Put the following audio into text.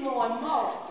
Morto.